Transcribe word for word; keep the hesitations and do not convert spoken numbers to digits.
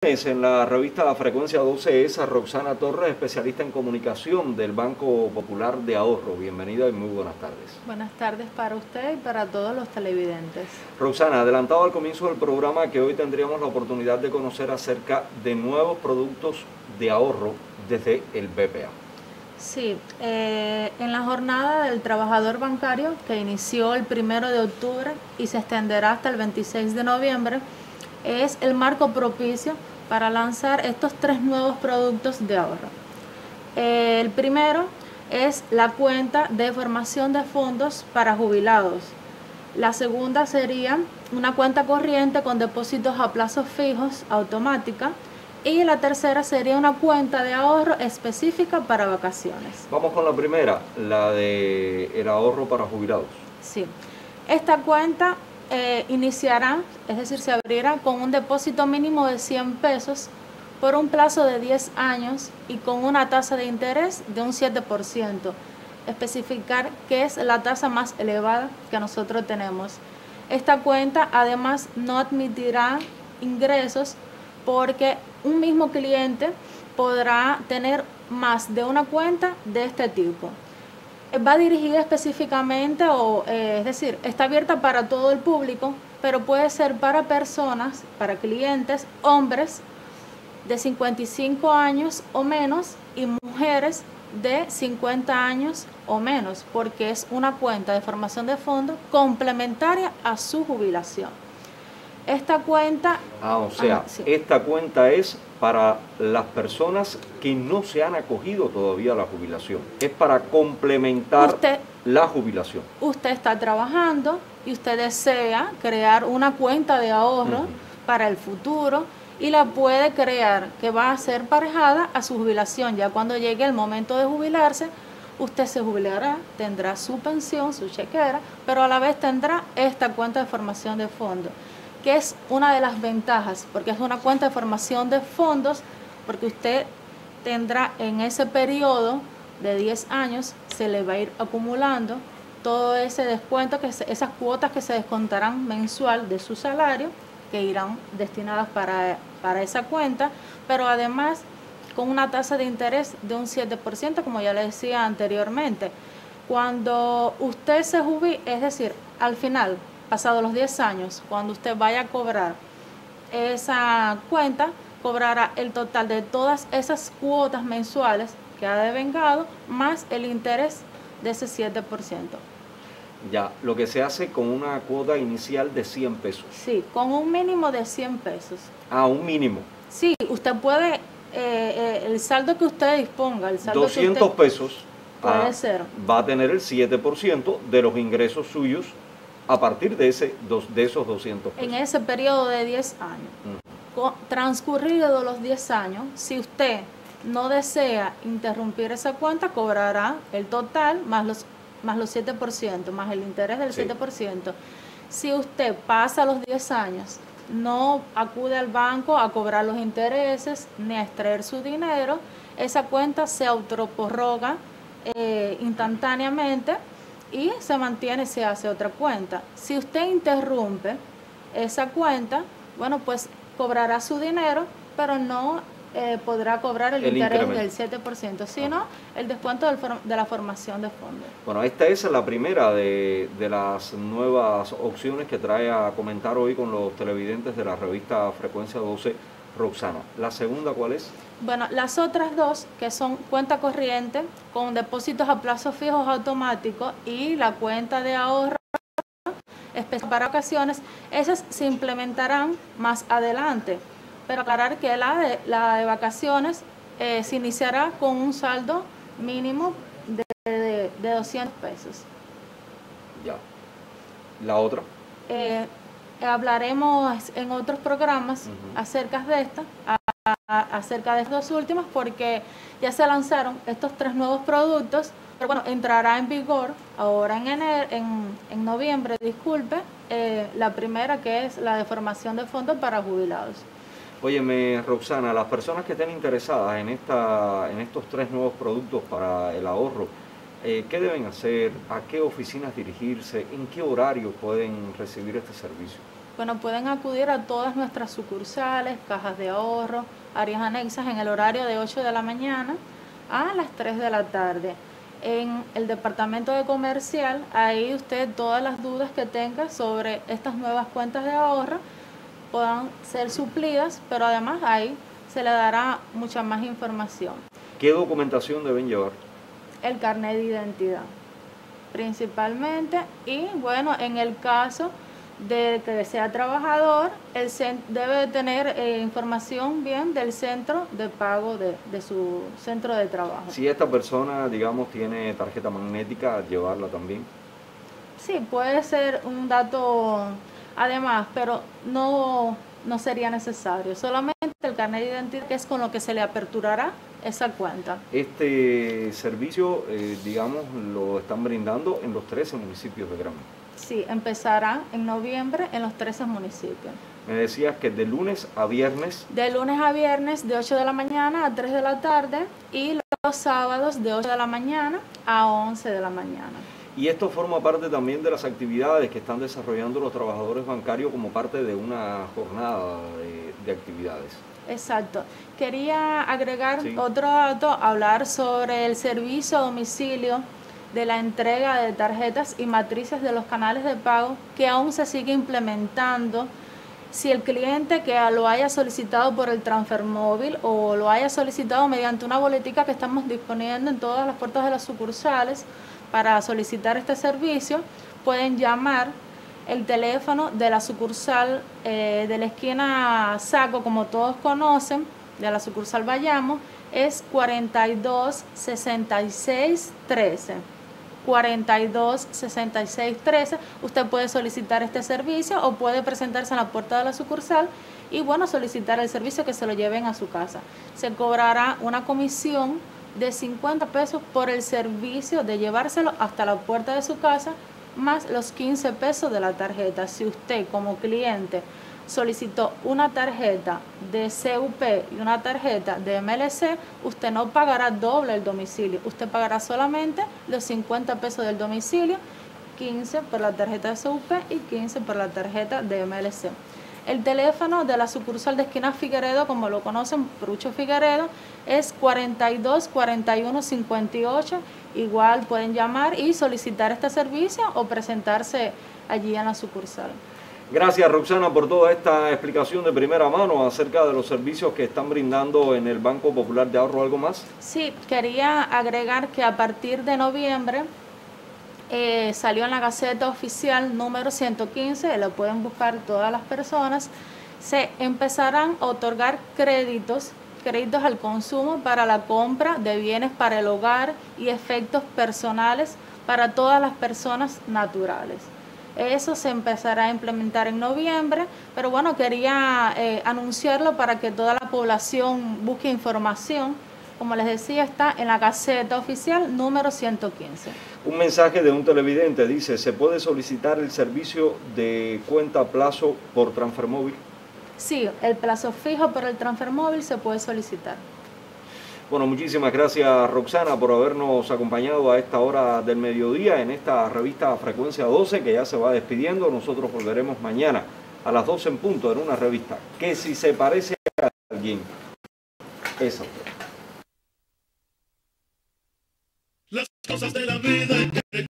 En la revista La Frecuencia doce es a Roxana Torres, especialista en comunicación del Banco Popular de Ahorro. Bienvenida y muy buenas tardes. Buenas tardes para usted y para todos los televidentes. Roxana, adelantado al comienzo del programa que hoy tendríamos la oportunidad de conocer acerca de nuevos productos de ahorro desde el B P A. Sí, eh, en la jornada del trabajador bancario que inició el primero de octubre y se extenderá hasta el veintiséis de noviembre, es el marco propicio para lanzar estos tres nuevos productos de ahorro. El primero es la cuenta de formación de fondos para jubilados. La segunda sería una cuenta corriente con depósitos a plazos fijos automática. Y la tercera sería una cuenta de ahorro específica para vacaciones. Vamos con la primera, la de el ahorro para jubilados. Sí, esta cuenta Eh, iniciará, es decir, se abrirá con un depósito mínimo de cien pesos por un plazo de diez años y con una tasa de interés de un siete por ciento. Especificar que es la tasa más elevada que nosotros tenemos. Esta cuenta además no admitirá ingresos porque un mismo cliente podrá tener más de una cuenta de este tipo. Va dirigida específicamente, o eh, es decir, está abierta para todo el público, pero puede ser para personas, para clientes, hombres de cincuenta y cinco años o menos y mujeres de cincuenta años o menos, porque es una cuenta de formación de fondos complementaria a su jubilación. Esta cuenta... Ah, o sea, ah, sí. Esta cuenta es para las personas que no se han acogido todavía a la jubilación. Es para complementar usted, la jubilación. Usted está trabajando y usted desea crear una cuenta de ahorro uh-huh. para el futuro y la puede crear, que va a ser parejada a su jubilación. Ya cuando llegue el momento de jubilarse, usted se jubilará, tendrá su pensión, su chequera, pero a la vez tendrá esta cuenta de formación de fondos, que es una de las ventajas, porque es una cuenta de formación de fondos, porque usted tendrá en ese periodo de diez años, se le va a ir acumulando todo ese descuento, que se, esas cuotas que se descontarán mensual de su salario, que irán destinadas para, para esa cuenta, pero además con una tasa de interés de un siete por ciento, como ya le decía anteriormente. Cuando usted se jubile, es decir, al final, pasados los diez años, cuando usted vaya a cobrar esa cuenta, cobrará el total de todas esas cuotas mensuales que ha devengado, más el interés de ese siete por ciento. Ya, lo que se hace con una cuota inicial de cien pesos. Sí, con un mínimo de cien pesos. Ah, un mínimo. Sí, usted puede, eh, eh, el saldo que usted disponga, el saldo doscientos pesos puede ser. Va a tener el siete por ciento de los ingresos suyos a partir de, ese, de esos doscientos pesos. En ese periodo de diez años. Mm. Transcurridos los diez años, si usted no desea interrumpir esa cuenta, cobrará el total más los, más los siete por ciento, más el interés del sí. siete por ciento. Si usted pasa los diez años, no acude al banco a cobrar los intereses ni a extraer su dinero, esa cuenta se autoprorroga eh, instantáneamente y se mantiene, se hace otra cuenta. Si usted interrumpe esa cuenta, bueno, pues cobrará su dinero, pero no eh, podrá cobrar el, el interés incremento del siete por ciento, sino ah. el descuento del, de la formación de fondos. Bueno, esta es la primera de, de las nuevas opciones que trae a comentar hoy con los televidentes de la revista Frecuencia doce, Roxana. ¿La segunda cuál es? Bueno, las otras dos, que son cuenta corriente con depósitos a plazos fijos automáticos y la cuenta de ahorro para ocasiones, esas se implementarán más adelante. Pero aclarar que la de, la de vacaciones eh, se iniciará con un saldo mínimo de, de, de doscientos pesos. Ya. ¿La otra? Eh, Hablaremos en otros programas uh-huh. acerca de esta, a, a, acerca de estos últimos, porque ya se lanzaron estos tres nuevos productos, pero bueno, entrará en vigor ahora en enero, en, en noviembre, disculpe, eh, la primera, que es la de formación de fondos para jubilados. Óyeme, Roxana, las personas que estén interesadas en, esta, en estos tres nuevos productos para el ahorro, Eh, ¿qué deben hacer? ¿A qué oficinas dirigirse? ¿En qué horario pueden recibir este servicio? bueno, pueden acudir a todas nuestras sucursales, cajas de ahorro, áreas anexas en el horario de ocho de la mañana a las tres de la tarde. En el departamento de comercial, ahí usted todas las dudas que tenga sobre estas nuevas cuentas de ahorro puedan ser suplidas, pero además ahí se le dará mucha más información. ¿Qué documentación deben llevar? El carnet de identidad, principalmente, y bueno, en el caso de que sea trabajador, el debe tener eh, información bien del centro de pago de, de su centro de trabajo. Si esta persona, digamos, tiene tarjeta magnética, llevarla también. Sí, puede ser un dato además, pero no, no sería necesario. Solamente el carnet de identidad, que es con lo que se le aperturará esa cuenta. Este servicio, eh, digamos, lo están brindando en los trece municipios de Granma. Sí, empezará en noviembre en los trece municipios. Me decías que de lunes a viernes. De lunes a viernes de ocho de la mañana a tres de la tarde y los sábados de ocho de la mañana a once de la mañana. Y esto forma parte también de las actividades que están desarrollando los trabajadores bancarios como parte de una jornada de, de actividades. Exacto. Quería agregar sí. otro dato, hablar sobre el servicio a domicilio de la entrega de tarjetas y matrices de los canales de pago, que aún se sigue implementando. Si el cliente que lo haya solicitado por el transfermóvil o lo haya solicitado mediante una boletica que estamos disponiendo en todas las puertas de las sucursales para solicitar este servicio, pueden llamar el teléfono de la sucursal eh, de la esquina Saco, como todos conocen, de la sucursal Bayamo, es cuarenta y dos sesenta y seis trece. cuarenta y dos sesenta y seis trece. Usted puede solicitar este servicio o puede presentarse en la puerta de la sucursal y, bueno, solicitar el servicio, que se lo lleven a su casa. Se cobrará una comisión de cincuenta pesos por el servicio de llevárselo hasta la puerta de su casa, más los quince pesos de la tarjeta. Si usted como cliente solicitó una tarjeta de C U P y una tarjeta de M L C, usted no pagará doble el domicilio, usted pagará solamente los cincuenta pesos del domicilio, quince por la tarjeta de C U P y quince por la tarjeta de M L C. El teléfono de la sucursal de Esquina Figueredo, como lo conocen, Perucho Figueredo, es cuarenta y dos cuarenta y uno cincuenta y ocho. Igual pueden llamar y solicitar este servicio o presentarse allí en la sucursal. Gracias, Roxana, por toda esta explicación de primera mano acerca de los servicios que están brindando en el Banco Popular de Ahorro. ¿Algo más? Sí, quería agregar que a partir de noviembre eh, salió en la Gaceta Oficial número ciento quince, lo pueden buscar todas las personas, se empezarán a otorgar créditos, créditos al consumo para la compra de bienes para el hogar y efectos personales para todas las personas naturales. Eso se empezará a implementar en noviembre, pero bueno, quería eh, anunciarlo para que toda la población busque información. Como les decía, está en la Gaceta Oficial número ciento quince. Un mensaje de un televidente dice: ¿se puede solicitar el servicio de cuenta a plazo por transfermóvil? Sí, el plazo fijo por el transfermóvil se puede solicitar. Bueno, muchísimas gracias, Roxana, por habernos acompañado a esta hora del mediodía en esta revista Frecuencia doce, que ya se va despidiendo. Nosotros volveremos mañana a las doce en punto en una revista que, si se parece a alguien, es a usted. Las cosas de la vida.